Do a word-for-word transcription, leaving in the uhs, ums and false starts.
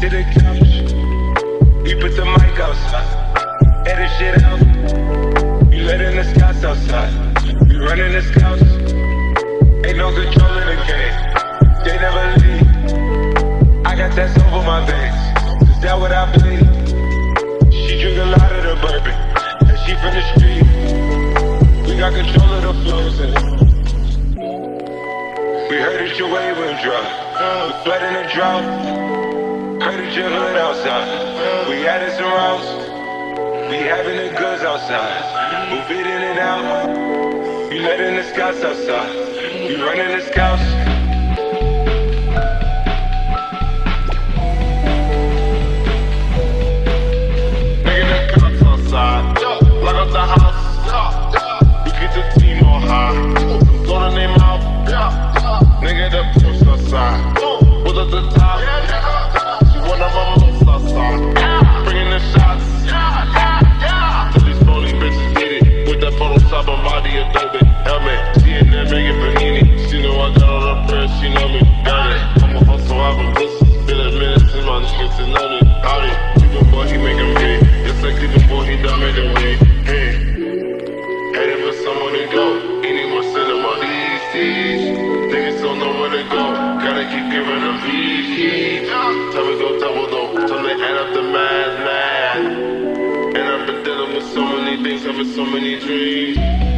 to the couch. You put the mic outside. Air the shit out. You letting the scouts outside. You running the scouts. Ain't no control in the game. They never leave. I got that over my veins. Is that what I bleed? She drink a lot of the bourbon. And she from the street. We got control of the flows and we heard that your wave went dry, we flood in the drought. Heard that your hood outside, we added some routes. We having the goods outside, move it in and out. You letting the scouts outside, you running the scouts. Making the cops outside, lock up the house. We get the team on high, blow the name out. Nigga, the push outside. Put at the top. She one of my most outside. Bringing the shots. Till these phony bitches get it. With that Photoshop on body Adobe helmet. She in there making panini. She know I got all her prayers. She know me. Got it. I'm a hustle. I've been pushing. Been a minute since my niggas to know me. Out it. Keep him boy, he make him hit. It's like keep him boy, he done made him hit. Hey. Hate it for someone to go. Anyone send him on these seas. Niggas don't know where to go, gotta keep giving them V G. Tell me go double though, tell me add up the math, math. And I've been dealing with so many things, having so many dreams.